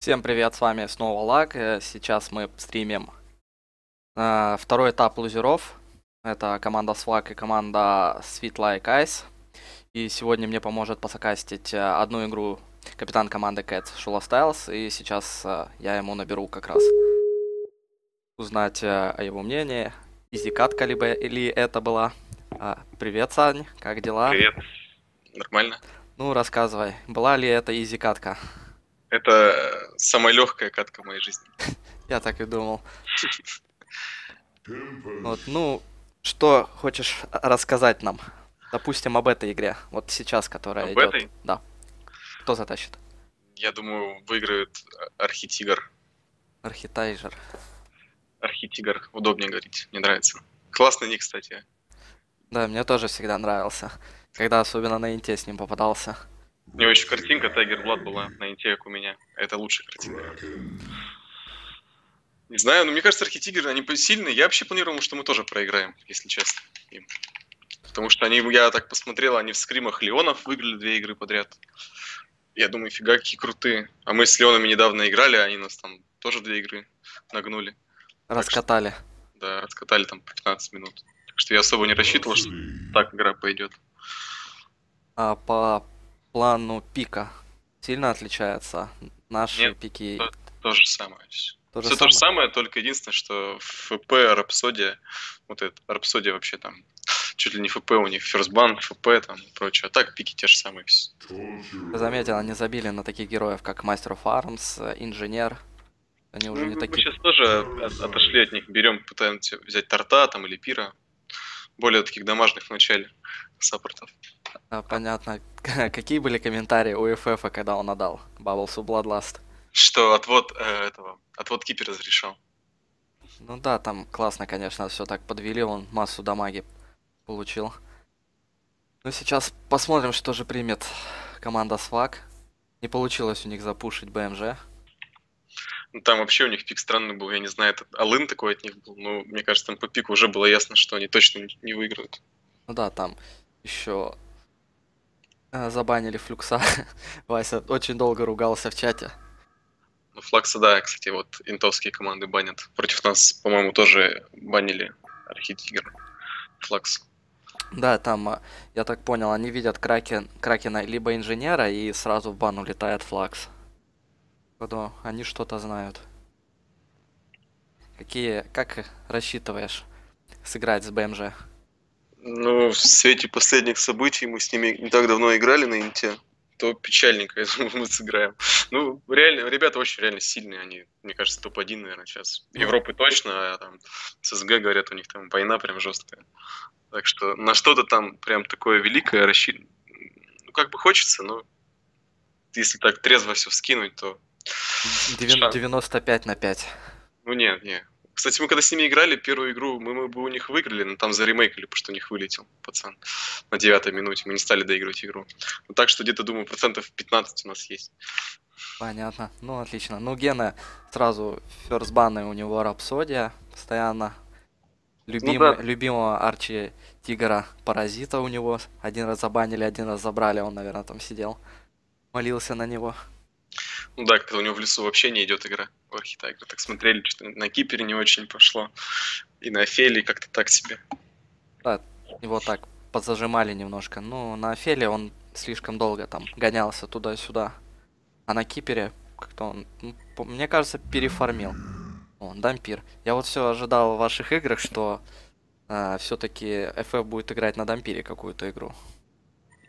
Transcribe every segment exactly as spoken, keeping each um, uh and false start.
Всем привет, с вами снова Лаг. Сейчас мы стримим э, второй этап лузеров. Это команда сваг и команда Sweet Like Ice. И сегодня мне поможет посокастить одну игру капитан команды Кэт Шуля Стайлз. И сейчас э, я ему наберу как раз. Узнать э, о его мнении. Изикатка либо или это была. Э, привет, Сань, как дела? Привет. Нормально. Ну, рассказывай, была ли это изикатка? Это самая легкая катка в моей жизни. Я так и думал. Вот, ну, что хочешь рассказать нам? Допустим, об этой игре, вот сейчас, которая об идет. Об этой? Да. Кто затащит? Я думаю, выиграет Арктик Тигер. Архитайжер. Арктик Тигер, удобнее говорить, мне нравится. Классный ник, кстати. Да, мне тоже всегда нравился, когда особенно на инте с ним попадался. У него еще картинка Tiger Blood была на инте, как у меня. Это лучшая картинка. Не знаю, но мне кажется, Арктик Тигер, они сильные. Я вообще планировал, что мы тоже проиграем, если честно. Им. Потому что они, я так посмотрел, они в скримах Леонов выиграли две игры подряд. Я думаю, фига, какие крутые. А мы с Леонами недавно играли, они нас там тоже две игры нагнули. Раскатали. Так что, да, раскатали там по пятнадцать минут. Так что я особо не рассчитывал, что так игра пойдет. А по... плану пика сильно отличается наши. Нет, пики то, то же самое то все же то самое? же самое, только единственное, что ФП Рапсодия, вот это Рапсодия вообще там чуть ли не ФП, у них ферстбан, ФП там и прочее, а так пики те же самые. Ты заметил, они забили на таких героев, как Master of Arms, Engineer. Они уже, ну, не мы такие. Мы сейчас тоже от, отошли от них, берем, пытаемся взять Торта там или Пира, более таких домашних в начале саппортов. А, понятно. Какие были комментарии у эф эф, когда он отдал Bubbles'у Bloodlust? Что отвод э, этого, отвод кипер разрешал. Ну да, там классно, конечно, все так подвели, он массу дамаги получил. Ну сейчас посмотрим, что же примет команда сваг. Не получилось у них запушить бэ эм джи. Ну, там вообще у них пик странный был, я не знаю, этот алын такой от них был, но мне кажется, там по пику уже было ясно, что они точно не выиграют. Ну да, там еще э, забанили Флюкса. Вася очень долго ругался в чате. Ну, Флакса, да, кстати, вот интовские команды банят. Против нас, по-моему, тоже банили Арктик Тигер, Флакс. Да, там, я так понял, они видят Кракен, Кракена либо Инженера, и сразу в бан улетает Флакс. Да, они что-то знают. Какие, как рассчитываешь сыграть с бэ эм джи? Ну, в свете последних событий, мы с ними не так давно играли на инте, то печальненько, я думаю, мы сыграем. Ну, реально, ребята очень реально сильные, они, мне кажется, топ один, наверное, сейчас. Европы точно, а там эс эс гэ, говорят, у них там война прям жесткая. Так что на что-то там прям такое великое рассчитывать, ну, как бы хочется, но если так трезво все вскинуть, то... девяносто пять на пять. Ну нет, нет. Кстати, мы когда с ними играли первую игру, мы, мы бы у них выиграли, но там заремейкали, потому что у них вылетел пацан на девятой минуте. Мы не стали доигрывать игру. Ну, так что где-то, думаю, процентов пятнадцать у нас есть. Понятно. Ну, отлично. Ну, Гена сразу ферстбаны у него Рапсодия постоянно. Любим, ну, да. Любимого Арчи Тигра Паразита у него. Один раз забанили, один раз забрали. Он, наверное, там сидел. Молился на него. Ну да, когда у него в лесу вообще не идет игра в архитайгра. Так смотрели, что на кипере не очень пошло. И на Феле как-то так себе. Да, его так позажимали немножко. Ну, на Феле он слишком долго там гонялся туда-сюда. А на кипере как-то он, ну, мне кажется, переформил. Он Дампир. Я вот все ожидал в ваших играх, что э, все-таки эф эф будет играть на Дампире какую-то игру.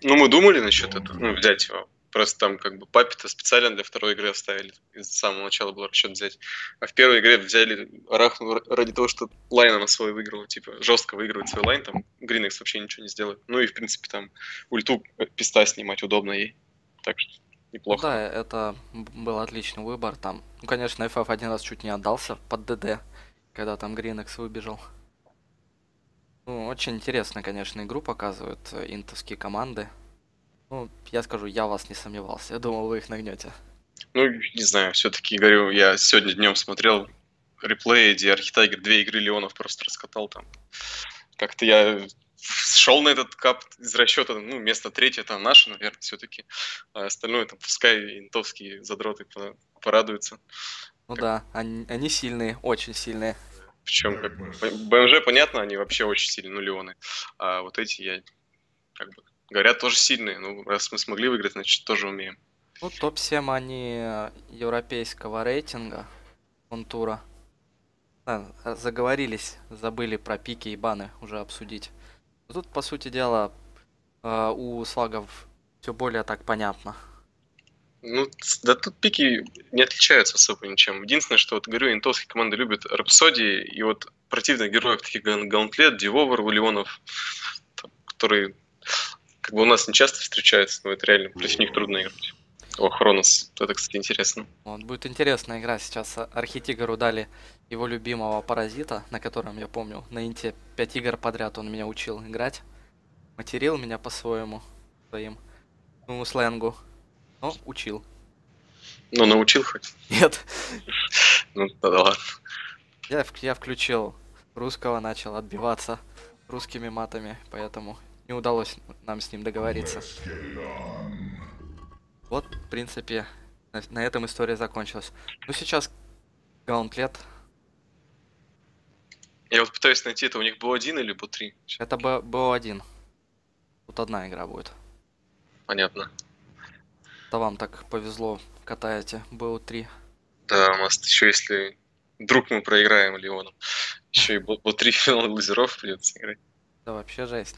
Ну, мы думали насчет этого, ну, взять его. Просто там как бы папи-то специально для второй игры оставили. И с самого начала было расчет взять. А в первой игре взяли Арахну ради того, что лайна на свой выиграл. Типа жестко выигрывать свой лайн, там Гринекс вообще ничего не сделает. Ну и в принципе там ульту писта снимать удобно ей. Так что неплохо. Да, это был отличный выбор там. Ну конечно, эф эф один раз чуть не отдался под дэ дэ, когда там Гринекс выбежал. Ну, очень интересно, конечно, игру показывают интовские команды. Ну, я скажу, я вас не сомневался. Я думал, вы их нагнете. Ну, не знаю, все-таки, говорю, я сегодня днем смотрел реплей, где Архитайгер две игры Леонов просто раскатал там. Как-то я шел на этот кап из расчета, ну, место третье там наше, наверное, все-таки. А остальное там пускай интовские задроты порадуются. Ну как... да, они, они сильные, очень сильные. Причем, как бэ эм жэ, понятно, они вообще очень сильные, ну, Леоны. А вот эти, я, как бы, говорят, тоже сильные. Ну, раз мы смогли выиграть, значит, тоже умеем. Ну, топ семь они европейского рейтинга, контура. А, заговорились, забыли про пики и баны уже обсудить. Тут, по сути дела, у слагов все более так понятно. Ну, да тут пики не отличаются особо ничем. Единственное, что, вот говорю, интовские команды любят Рапсодии, и вот противных героев, таких как Гаунтлет, Дивовер, Улионов, которые как бы у нас не часто встречаются, но это реально, против них трудно играть. О, Хронос, это, кстати, интересно. Вот, будет интересная игра сейчас. Арктик Тигеру дали его любимого Паразита, на котором, я помню, на инте пять игр подряд он меня учил играть. Материл меня по-своему, своим, ну, сленгу. Ну, учил. Ну, научил хоть? Нет. Ну, тогда ладно. Я, я включил русского, начал отбиваться русскими матами, поэтому не удалось нам с ним договориться. Вот, в принципе, на, на этом история закончилась. Ну, сейчас Гаунтлет. Я вот пытаюсь найти, это у них бэ о один или бэ о три? Это бэ о один. Тут одна игра будет. Понятно. Да вам так повезло, катаете бэ о три. Да, у нас еще, если вдруг мы проиграем Леоном, еще и бэ о три финал лузеров придется играть. Да вообще жесть.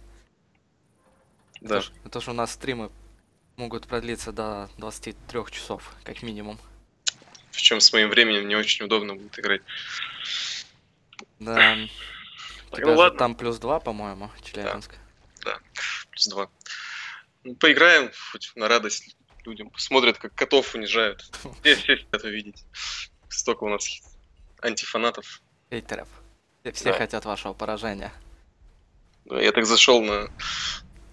Да. Это ж, это ж у нас стримы могут продлиться до двадцати трёх часов, как минимум. Причем с моим временем не очень удобно будет играть. Да. У тебя ладно. Там плюс два, по-моему, Челябинск. Да, да. плюс два. Ну, поиграем хоть на радость. Людям смотрят, как котов унижают. Все, все это видеть. Столько у нас антифанатов. Хейтеров. Все да. Хотят вашего поражения. Да, я так зашел на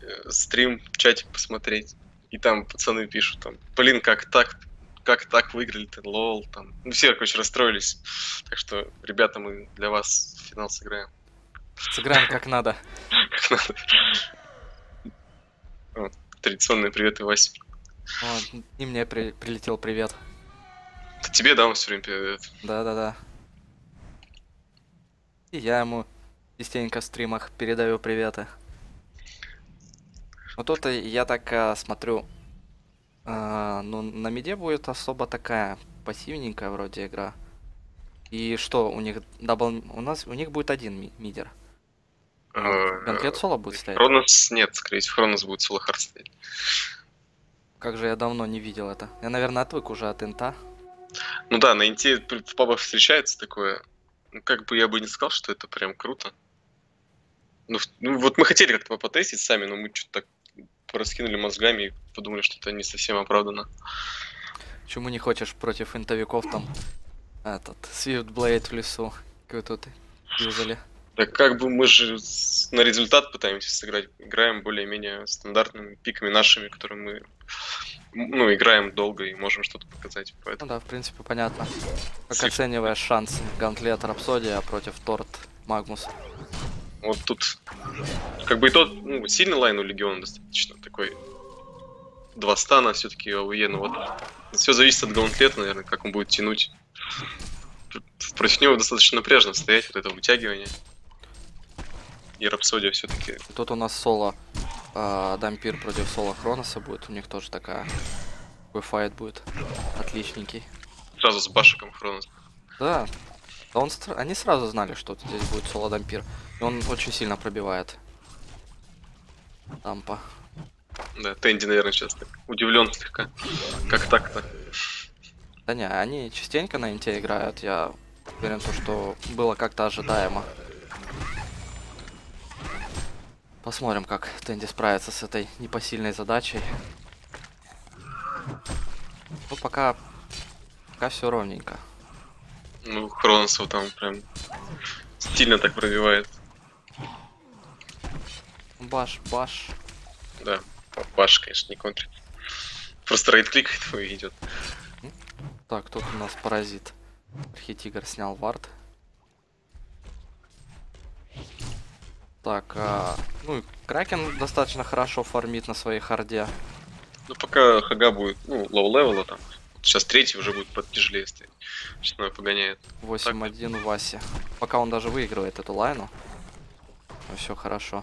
э, стрим, чатик посмотреть. И там пацаны пишут, там, блин, как так, как так выиграли-то, лол. Там. Ну, все, короче, расстроились. Так что, ребята, мы для вас финал сыграем. Сыграем как надо. Как надо. Традиционные приветы, Вася. О, и мне при, прилетел привет. Это тебе, да, он все время привет. Да-да-да. И я ему частенько в стримах передаю приветы. Вот тут я так а, смотрю, а, ну на миде будет особо такая пассивненькая вроде игра. И что у них дабл, у нас у них будет один мидер. Конкрет соло будет стоять. Хронос нет, скорее всего Хронос будет соло хард стоять. Как же я давно не видел это. Я, наверное, отвык уже от инта. Ну да, на инте в пабах встречается такое. Ну, как бы я бы не сказал, что это прям круто. Ну, ну вот мы хотели как-то потестить сами, но мы что-то так пораскинули мозгами и подумали, что это не совсем оправдано. Почему не хочешь против интовиков там этот Swift Blade в лесу? Как тут юзали. Да как бы мы же на результат пытаемся сыграть. Играем более-менее стандартными пиками нашими, которые мы ну, играем долго и можем что-то показать. Поэтому... Ну да, в принципе, понятно. Как Сиф... оцениваешь шанс Гаунтлет Рапсодия против Торт Магмус? Вот тут как бы и тот ну, сильный лайн у Легиона достаточно. Такой два стана все-таки АОЕ. Ну вот все зависит от Гаунтлета, наверное, как он будет тянуть. Против него достаточно напряжно стоять, вот это вытягивание. И Рапсодия все-таки. Тут у нас соло э, Дампир против соло Хроноса будет. У них тоже такая файт будет. Отличненький. Сразу с башиком Хронос. Да. Он, они сразу знали, что здесь будет соло Дампир. И он очень сильно пробивает. Дампа. Да, Тенди, наверное, сейчас так удивлен слегка. Как так-то? Да не, они частенько на инте играют. Я уверен, что было как-то ожидаемо. Посмотрим, как Тенди справится с этой непосильной задачей. Ну, пока... Пока все ровненько. Ну, Хроносу там прям... Стильно так пробивает. Баш, баш. Да, баш, конечно, не контрит. Просто рейд-клик твой идет. Так, тут у нас паразит. Архитигр снял вард. Так, а, ну и Кракен достаточно хорошо фармит на своей харде. Ну пока хага будет, ну, лоу-левела там. Сейчас третий уже будет потяжелее стоять. Сейчас она погоняет. восемь один Васи. Пока он даже выигрывает эту лайну. Ну все хорошо.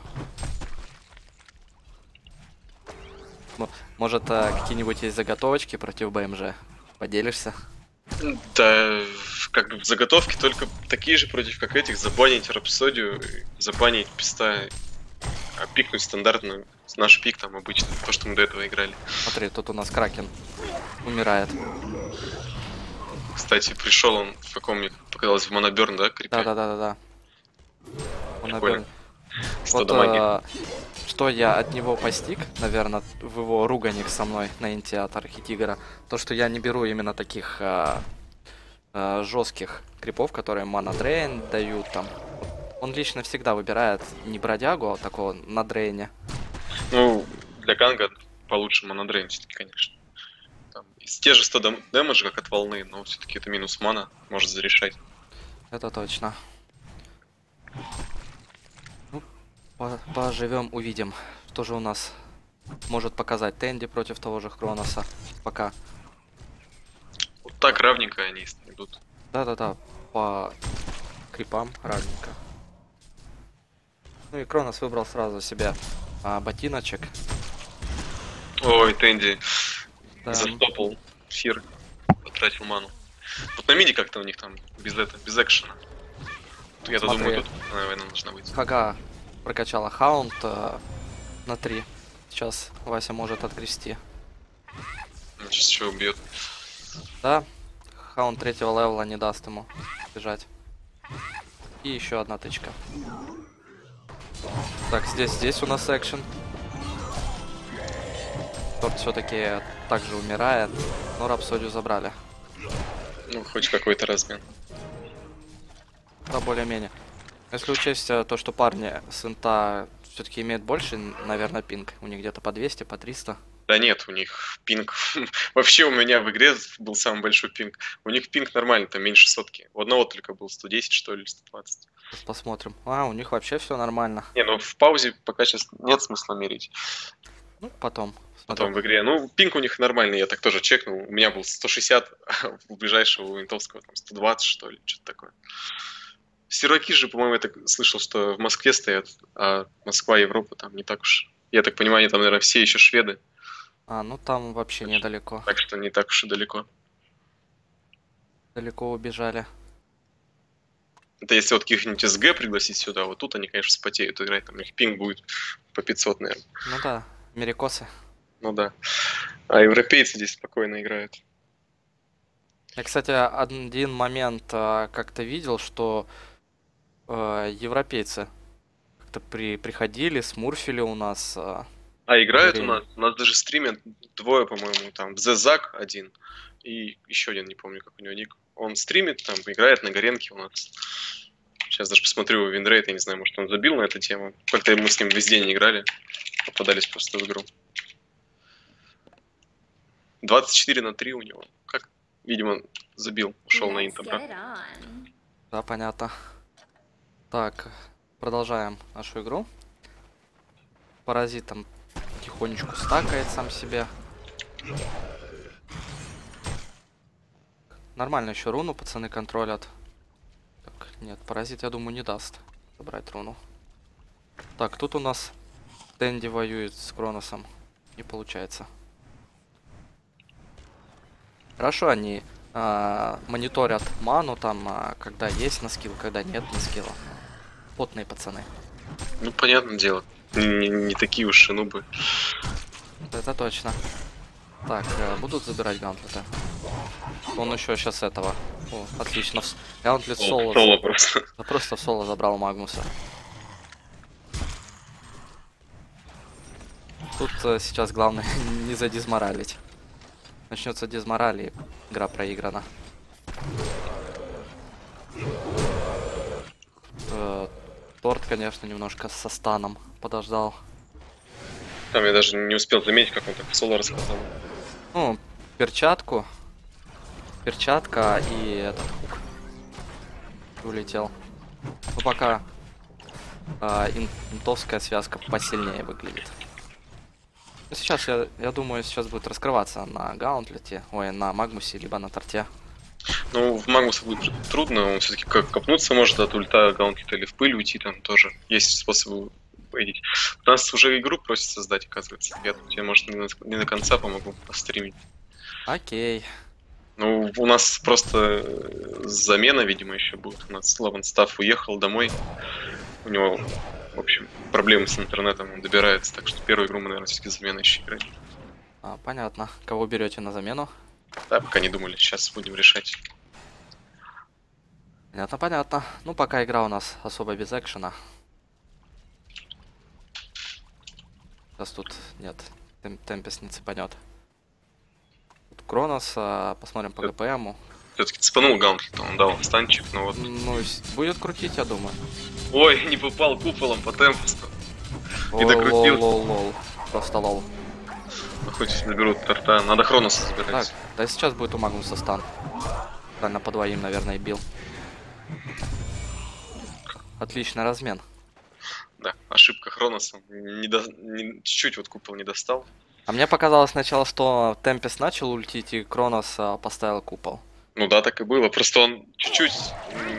Ну, может, а, какие-нибудь есть заготовочки против БМЖ? Поделишься? Да, как бы заготовки только такие же против как этих. Забанить Рапсодию, забанить Писта, а пикнуть стандартно. Наш пик там обычно, то, что мы до этого играли. Смотри, тут у нас Кракен умирает. Кстати, пришел он в каком, мне показалось, в Манаберн, да, крипе? Да-да-да-да. Манаберн. Вот, а, что я от него постиг, наверное, в его руганик со мной на инте от Арктик Тигера, то, что я не беру именно таких а, а, жестких крипов, которые Манадрейн дают там. Он лично всегда выбирает не бродягу, а такого на дрейне. Ну, для Ганга получше Манадрейн все-таки, конечно. Там, из те же сто дэмэджа, как от волны, но все-таки это минус мана, может зарешать. Это точно. Ну, по поживем, увидим. Что же у нас может показать Тенди против того же Хроноса. Пока. Вот так равненько они идут. Да-да-да, по крипам равненько. Ну и Хронос выбрал сразу себе а, ботиночек. Ой, Тенди. Да. Застопал эфир. Потратил ману. Вот на миди как-то у них там без это, без экшена. Я-то думаю, тут, наверное, нужно быть. Хага прокачала хаунд а, на три. Сейчас Вася может отгрести. Сейчас еще убьет. Да. Хаунд третьего левела не даст ему бежать. И еще одна тычка. Так, здесь, здесь у нас экшен. Торт все-таки также умирает, но Рапсодию забрали. Ну, хоть какой-то размен. Да, более-менее. Если учесть то, что парни с инта все-таки имеют больше, наверное, пинг. У них где-то по двести, по триста. Да нет, у них пинг... Вообще у меня в игре был самый большой пинг. У них пинг нормальный, там меньше сотки. У одного только был сто десять, что ли, сто двадцать. Сейчас посмотрим. А, у них вообще все нормально. Не, ну в паузе пока сейчас нет смысла мерить. Ну, потом. Потом смотрим. В игре. Ну, пинг у них нормальный, я так тоже чекнул. У меня был сто шестьдесят, а у ближайшего, у винтовского, там сто двадцать, что ли, что-то такое. Серваки же, по-моему, я так слышал, что в Москве стоят, а Москва, Европа там не так уж... Я так понимаю, они там, наверное, все еще шведы. А, ну там вообще так, недалеко. Так что не так уж и далеко. Далеко убежали. Это если вот каких-нибудь эс гэ пригласить сюда, вот тут они, конечно, спотеют играть. Там их пинг будет по пятьсот, наверное. Ну да, америкосы. Ну да. А европейцы здесь спокойно играют. Я, кстати, один момент как-то видел, что э, европейцы как-то при, приходили, смурфили у нас... Э... А, играют Гарена. У нас, у нас даже стримят двое, по-моему, там, TheZag один и еще один, не помню, как у него ник. Он стримит, там, играет на Горенке у нас. Сейчас даже посмотрю его винрейт, я не знаю, может он забил на эту тему. Как-то мы с ним везде не играли, попадались просто в игру. двадцать четыре на три у него. Как? Видимо, он забил, ушел на интро, да? Да, понятно. Так, продолжаем нашу игру. Паразитом. Тихонечку стакает сам себе. Нормально еще руну пацаны контролят. Так, нет, паразит, я думаю, не даст забрать руну. Так, тут у нас Тенди воюет с Хроносом. Не получается. Хорошо, они э, мониторят ману там, э, когда есть на скилл, когда нет на скилла. Потные пацаны. Ну, понятное дело. Не, не такие уж шинубы. Это точно. Так, будут забирать гаунтлета. Он еще сейчас этого. О, отлично. Гаунтлет соло. соло просто. Да, просто в соло забрал Магмуса. Тут сейчас главное не задизморалить. Начнется дизмораль, и игра проиграна. Торт, конечно, немножко со станом подождал. Там я даже не успел заметить, как он так соло рассказал. Ну, перчатку. Перчатка и этот хук. Улетел. Ну, пока э, интовская связка посильнее выглядит. Сейчас, я, я думаю, сейчас будет раскрываться на Гаунтлете, ой, на Магмусе, либо на Торте. Ну, в Магмуса будет трудно, он все-таки как копнуться может от ульта Гаунтлета или в пыль уйти, там тоже есть способы поедить. У нас уже игру просят создать, оказывается. Я тебе, может, не на, не до конца помогу постримить. Окей. Ну, у нас просто замена, видимо, еще будет. У нас Лаванстав уехал домой, у него... В общем, проблемы с интернетом, он добирается, так что первую игру мы, наверное, все-таки замены еще играть. А, понятно. Кого берете на замену? Да, пока не думали, сейчас будем решать. Понятно, понятно. Ну, пока игра у нас особо без экшена. Сейчас тут, нет, тем Темпест не цепанет. Тут Хронос, а, посмотрим по ГПМу. Все-таки цепанул Гаунтлет, он дал станчик, но вот... Ну, будет крутить, я думаю. Ой, не попал куполом по Темпесту. Не докрутил. Лол, лол, просто лол. Ну, хоть заберут Торта, надо Хроноса забирать. Так, да сейчас будет у Магнуса стан. Правильно, по двоим, наверное, и бил. Отличный размен. Да, ошибка Хроноса. Не до... не... Чуть-чуть вот купол не достал. А мне показалось сначала, что Темпест начал ультить и Хронос поставил купол. Ну да, так и было. Просто он чуть-чуть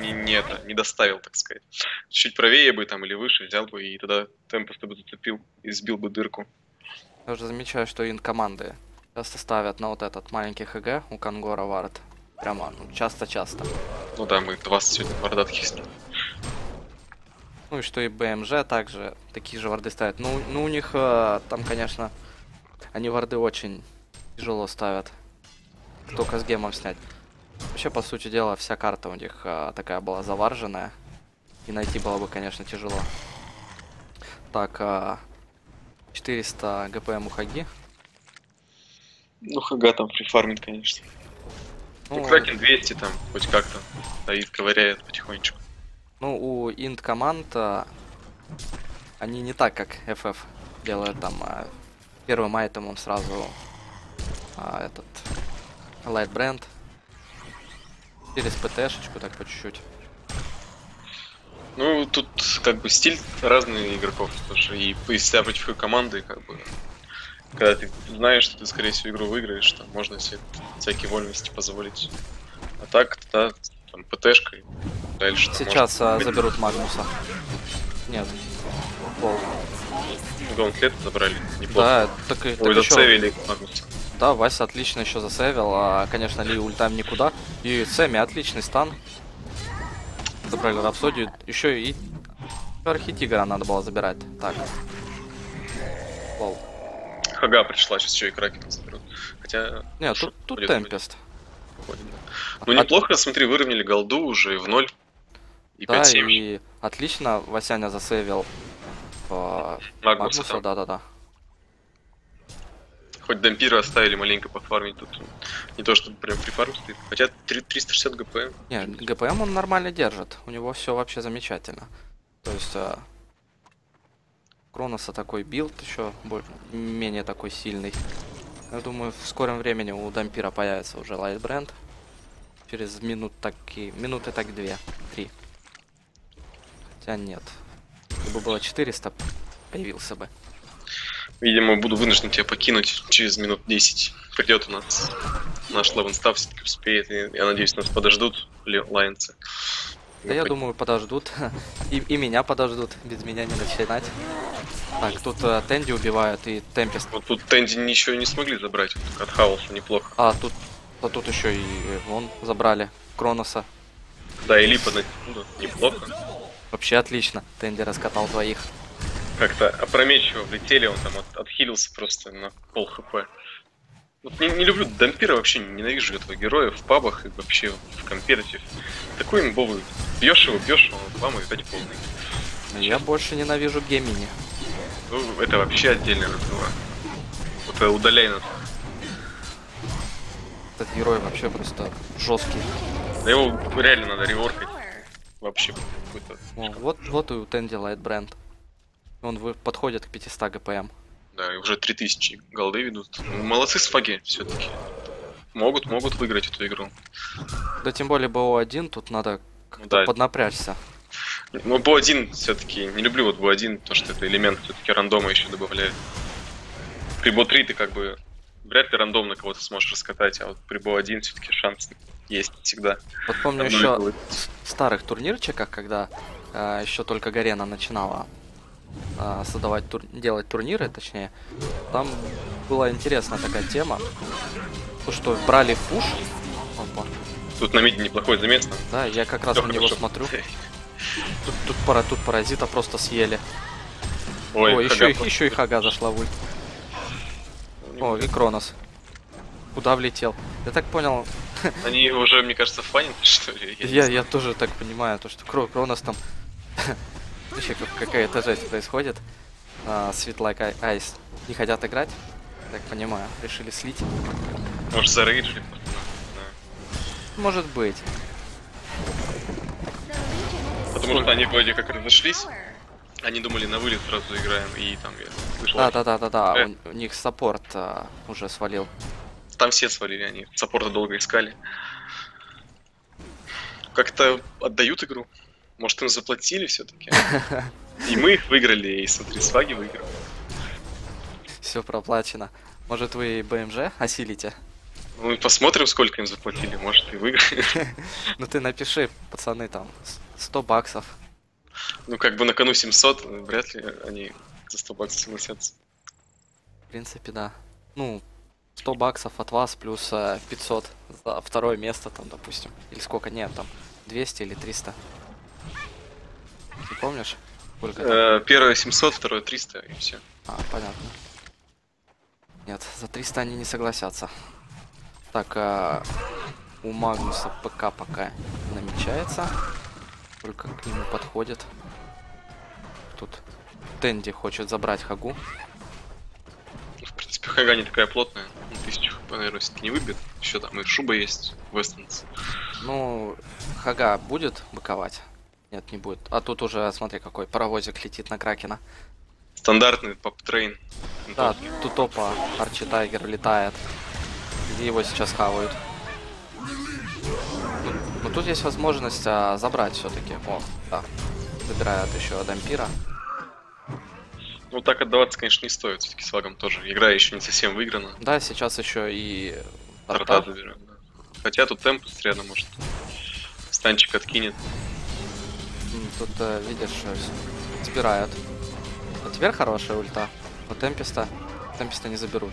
не, не, это, не доставил, так сказать. Чуть правее бы там или выше взял бы, и тогда Темпеста бы зацепил и сбил бы дырку. Я уже замечаю, что инкоманды часто ставят на вот этот маленький ХГ у Кангора вард. Прямо, ну, часто-часто. Ну да, мы двадцать сегодня вардат хистим. Ну и что и бэ эм жэ также, такие же варды ставят. Ну, ну у них э, там, конечно, они варды очень тяжело ставят. Только с гемом снять. Вообще, по сути дела, вся карта у них а, такая была заварженная. И найти было бы, конечно, тяжело. Так, а, четыреста ГПМ у Хаги. Ну, Хага там прифармит, конечно. Ну, у Кракен двести там, хоть как-то. Стоит, ковыряет потихонечку. Ну, у инт команд а, они не так, как эф эф делают там. А, первым айтемом сразу а, этот Light Brand. Через ПТ-шечку, так по чуть-чуть. Ну, тут как бы стиль разных игроков тоже. И поисля против команды, как бы, когда ты знаешь, что ты, скорее всего, игру выиграешь, там можно себе всякие вольности позволить. А так, да, там ПТ-шкой дальше. Сейчас там, может... заберут Магнуса. Нет. Гаунтлет забрали. Неплохо. Да, так и... Ой, так зацевили еще... Магнуса. Да, Вася отлично еще засейвил, а, конечно, Ли ультам никуда. И Сэмми отличный стан. Забрали Рапсодию. Еще и Арктик Тигера надо было забирать. Так. Лол. Хага пришла, сейчас еще и Кракена заберут. Хотя... Нет, тут, тут Темпест. Уходит, да. Ну, неплохо, От... смотри, выровняли голду уже и в ноль. И да, пять семь. И отлично Васяня засейвил по... Магнуса, Магнуса да-да-да. Хоть Дампира оставили маленько пофармить, тут не то, что прям прифарм стоит. Хотя триста шестьдесят ГПМ. Не, ГПМ он нормально держит. У него все вообще замечательно. То есть, Хроноса такой билд еще более, менее такой сильный. Я думаю, в скором времени у Дампира появится уже Light Brand. Через минут таки, минуты так две, три. Хотя нет. Если бы было четыреста, появился бы. Видимо, буду вынужден тебя покинуть через минут десять. Придет у нас наш Лаванстав, все-таки успеет. Я надеюсь, нас подождут лайнцы. Да, я думаю, подождут. И, и меня подождут. Без меня не начинать. Так, тут э, Тенди убивают и Темпест. Вот тут Тенди ничего не смогли забрать. От Хауса неплохо. А тут, а тут еще и вон забрали Хроноса. Да, и Липа ну, неплохо. Вообще отлично. Тенди раскатал двоих. Как-то опрометчиво влетели, он там от, отхилился просто на пол хп. Вот не, не люблю Дампира, вообще ненавижу этого героя в пабах и вообще в компетитив. Такой имбовый. Бьешь его, бьешь его, вам и дать полный. Я больше ненавижу Гемини. Ну, это вообще отдельный разговор. Вот удаляй нас. Этот герой вообще просто жесткий. Да его реально надо реворкать. Вообще какой-то... О, вот, вот и у Тенди Light Brand. Он подходит к пятистам ГПМ. Да, и уже три тысячи голды ведут. Молодцы сваги все-таки. Могут, могут выиграть эту игру. Да тем более би о один, тут надо как-то ну, да. поднапрячься. Но би один все-таки не люблю, вот би один, потому что это элемент все-таки рандома еще добавляет. При би три ты как бы вряд ли рандомно кого-то сможешь раскатать, а вот при би один все-таки шанс есть всегда. Вот помню одно еще было в старых турнирчиках, когда э, еще только Гарена начинала э, создавать тур... делать турниры, точнее, там была интересная такая тема, то что брали фуш. Опа. Тут на миде неплохой замес. Да, я как раз Лёха на него смотрю. Тут, тут, пара, тут паразита просто съели. Ой, Ой еще, и, еще и Хага зашла в ульт. О, и Хронос. Куда влетел? Я так понял. Они уже, мне кажется, фанят, что ли? Я, я, я тоже так понимаю, то, что Хронос там... Вообще, какая-то жесть происходит. А, Sweet Like Ice не хотят играть, так понимаю. Решили слить. Может, зарейджили? Может быть. Потому что они вроде как разошлись, они думали на вылет сразу играем, и там я слышал. Да-да-да-да-да, э. у, у них саппорт а, уже свалил. Там все свалили, они саппорта долго искали. Как-то отдают игру, может им заплатили все-таки. И мы их выиграли, и смотри, сваги выиграл. Все проплачено. Может вы би эм джи осилите? Ну посмотрим, сколько им заплатили, может и выиграем. Ну ты напиши, пацаны, там... сто баксов. Ну как бы на кону семьсот, вряд ли они за сто баксов согласятся. В принципе, да. Ну, сто баксов от вас плюс пятьсот за второе место там, допустим. Или сколько? Нет, там двести или триста. Ты помнишь? Э, первое семьсот, второе триста и все. А, понятно. Нет, за триста они не согласятся. Так, э, у Магнуса ПК пока намечается. Только к нему подходит. Тут Тенди хочет забрать Хагу. В принципе, Хага не такая плотная. Тысячу хп, наверное, не выбит. Еще там и Шуба есть, Вестонс. Ну, Хага будет быковать? Нет, не будет. А тут уже, смотри, какой паровозик летит на Кракена. Стандартный поп-трейн. Да, тут топа Арчи Тайгер летает. И его сейчас хавают. Но тут есть возможность а, забрать все-таки. О, да. Забирают еще Дампира. Ну так отдаваться, конечно, не стоит. Все-таки с Вагом тоже. Игра еще не совсем выиграна. Да, сейчас еще и Торта заберем. Да. Хотя тут Темпест рядом, может, станчик откинет. Тут, видишь, забирают. А теперь хорошая ульта. Но Темпеста, Темпеста не заберут.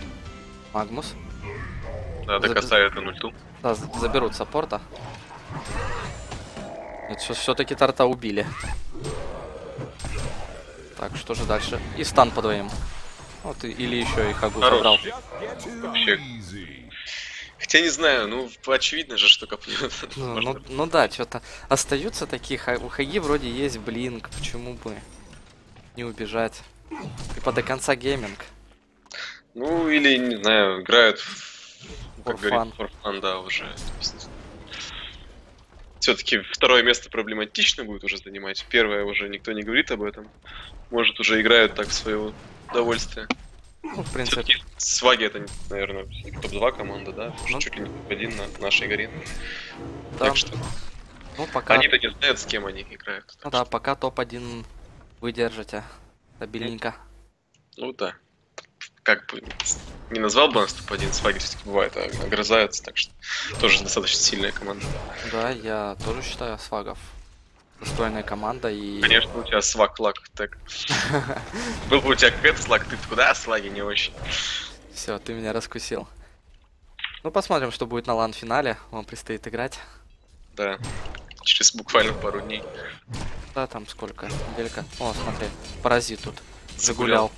Магмус. Да, докасает он ульту. Да, заберут саппорта. Нет, все-таки Торта убили. Так, что же дальше? И стан по двоим. Вот, или еще и Хагу забрал. Вообще. Хотя не знаю, ну очевидно же, что копнет. Ну, ну, ну да, что-то остаются такие. У Хаги вроде есть блинк, почему бы не убежать? Типа до конца гейминг. Ну или, не знаю, играют for fun. For fun, да, уже. Все-таки второе место проблематично будет уже занимать. Первое уже никто не говорит об этом. Может, уже играют так в свое удовольствие. Ну, в принципе. Сваги это, наверное, топ-два команда, да? Ну, чуть ли не топ-один на нашей Гарене. Да. Так что... Ну, пока... Они-то не знают, с кем они играют. Ну, да, что... пока топ-один вы держите. Стабильненько. Ну да. Как бы не назвал бы нас топ-один, сваги все-таки бывает, а огрызаются, так что тоже достаточно сильная команда. Да, я тоже считаю свагов достойная команда и... Конечно, у тебя сваг, лаг, так. Был бы у тебя кэт, слаг, ты куда, слаги не очень. Все, ты меня раскусил. Ну, посмотрим, что будет на лан-финале, вам предстоит играть. Да, через буквально пару дней. Да, там сколько, неделька. О, смотри, паразит тут. Загулял.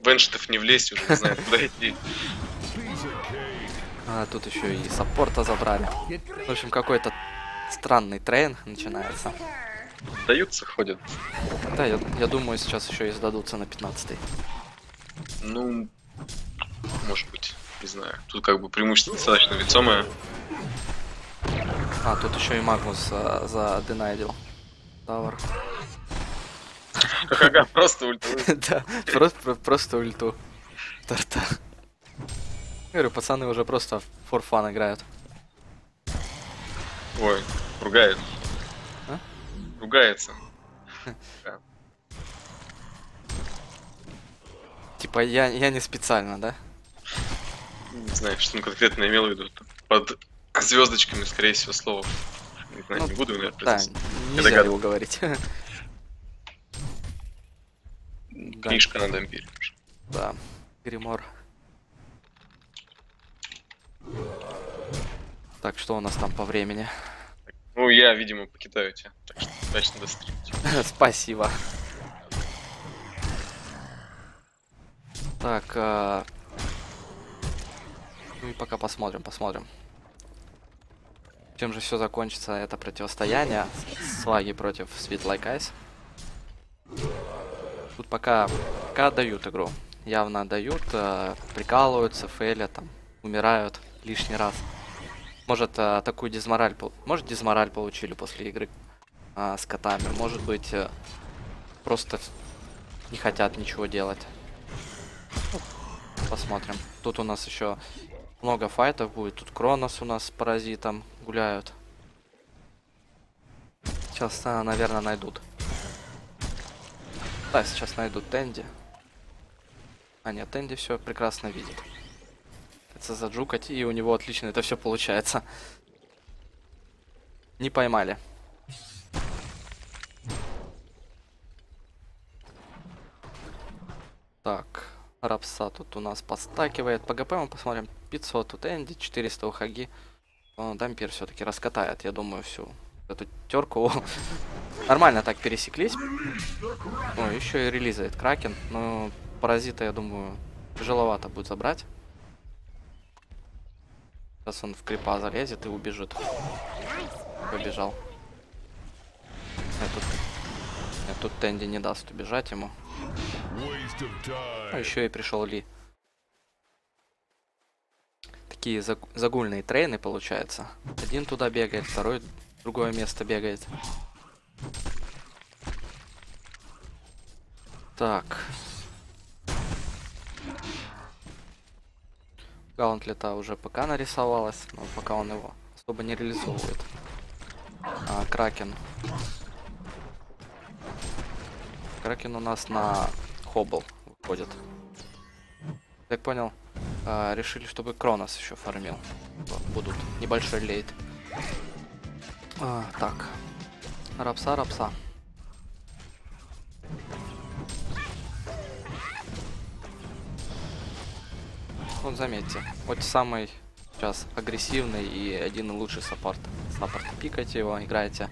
Венштов не влезть, уже не знаю, куда идти. А, тут еще и саппорта забрали. В общем, какой-то странный трейн начинается. Сдаются, ходят. Да, я, я думаю, сейчас еще и сдадутся на пятнадцатый. Ну, может быть, не знаю. Тут как бы преимущество достаточно весомое. А, тут еще и Магнус а, заденайдил. Тавр. Хага, просто ульту. Да, просто, просто ульту. Торта. Говорю, пацаны уже просто for fun играют. Ой, ругают. А? Ругается. Да. Типа я, я не специально, да? Не знаю, что он конкретно имел в виду. Под звездочками, скорее всего, слово. Не знаю, ну, не буду, наверное, да, нельзя его говорить. Книжка на Дампире. Да, гримор. Так, что у нас там по времени? Ну, я, видимо, покидаю тебя. Так что удачно дострелить. Спасибо. Так, э... ну и пока посмотрим, посмотрим. Чем же все закончится, это противостояние. Сваги против Sweet Like Ice. Тут пока, пока дают игру. Явно дают, э... прикалываются, фейлят, там, умирают лишний раз. Может, э, такую дизмораль, может, дизмораль получили после игры э, с котами. Может быть, э, просто не хотят ничего делать. Посмотрим. Тут у нас еще много файтов будет. Тут Хронос у нас с Паразитом гуляют. Сейчас, э, наверное, найдут. Да, сейчас найдут Тенди. А нет, Тенди все прекрасно видит. Заджукать, и у него отлично это все получается. Не поймали. Так, Рапса тут у нас подстакивает. По ГП мы посмотрим. пятьсот у Тенди, четыреста у Хаги. Дампир все-таки раскатает, я думаю, всю эту терку. Нормально так пересеклись. Ой, еще и релизает Кракен. Но Паразита, я думаю, тяжеловато будет забрать. Сейчас он в крипа залезет и убежит. Побежал. Нет, тут... Нет, тут Тенди не даст убежать ему. А еще и пришел Ли. Такие заг... загульные трейны получается. Один туда бегает, второй в другое место бегает. Так. Гаунтлета уже пока нарисовалась, но пока он его особо не реализовывает. А, Кракен. Кракен у нас на хоббл выходит. Так понял, а, решили, чтобы Хронос еще фармил. Будут небольшой лейт. А, так. Рапса, рапса. Вот заметьте, вот самый сейчас агрессивный и один лучший саппорт. Саппорт пикайте его, играйте,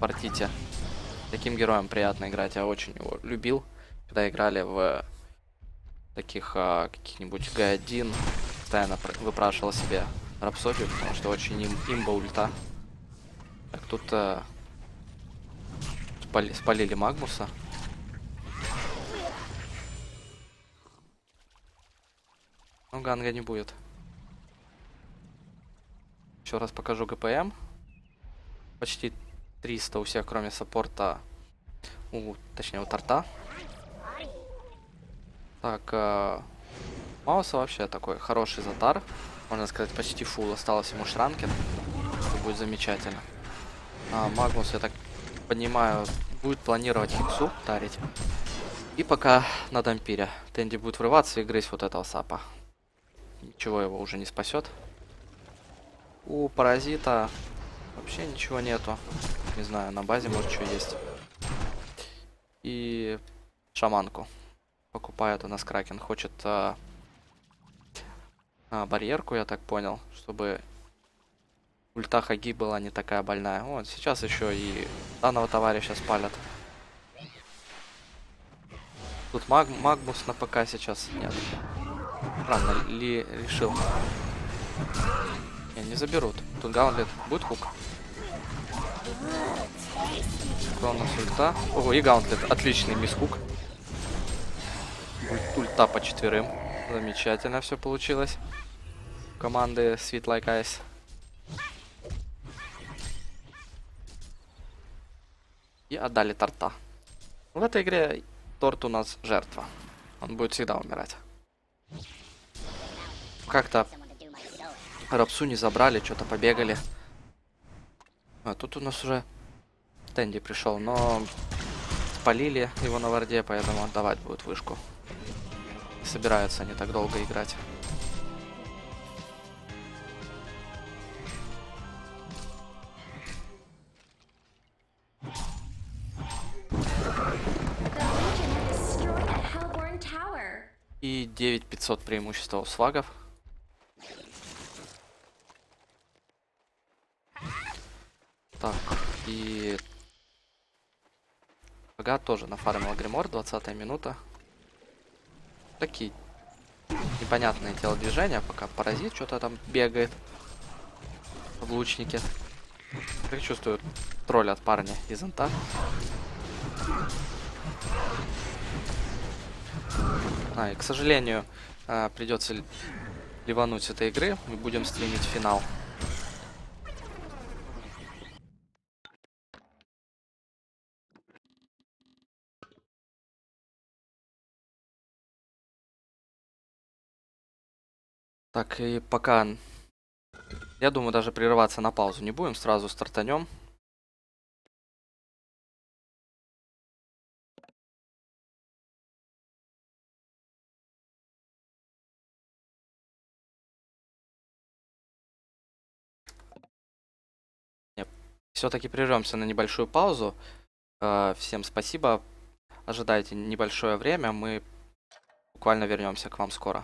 портите. Таким героем приятно играть, я очень его любил, когда играли в таких а, каких-нибудь джи один. Постоянно выпрашивал себе Рапсодию, потому что очень им, имба ульта. Так, тут а, спали, спалили Магмуса. Ну, Ганга не будет. Еще раз покажу ГПМ. Почти триста у всех, кроме саппорта. У, точнее, у Торта. Так, э, Мауса вообще такой хороший затар. Можно сказать, почти фул. Осталось ему шранкин. Это будет замечательно. А, Магнус, я так понимаю, будет планировать хипсу тарить. И пока на Дампире. Тенди будет врываться и грызть вот этого сапа. Ничего его уже не спасет. У Паразита вообще ничего нету. Не знаю, на базе может что есть. И шаманку покупает у нас Кракен. Хочет а... А, барьерку, я так понял, чтобы ульта Хаги была не такая больная. Вот сейчас еще и данного товарища спалят. Тут Маг... Магмус на ПК сейчас нет. Рано ли решил? Не, не заберут. Тут Гаунтлет. Будет хук? Хронос ульта. Ого, и Гаунтлет. Отличный мисхук. Ульта по четверым. Замечательно все получилось. Команды Sweet Like Ice. И отдали Торта. В этой игре Торт у нас жертва. Он будет всегда умирать. Как-то Рапсу не забрали, что-то побегали. А тут у нас уже Тенди пришел, но спалили его на варде, поэтому отдавать будет вышку. Собираются они так долго играть. И девять тысяч пятьсот преимущества у свагов. Так, и... Ага, тоже нафармил Гримор, двадцатая минута. Такие непонятные телодвижения, пока Паразит что-то там бегает в лучнике. Как чувствую, тролль от парня из инта. А, и, к сожалению, придется ливануть с этой игры. Мы будем стримить финал. Так, и пока, я думаю, даже прерываться на паузу не будем, сразу стартанем. Все-таки прервемся на небольшую паузу. Всем спасибо. Ожидайте небольшое время, мы буквально вернемся к вам скоро.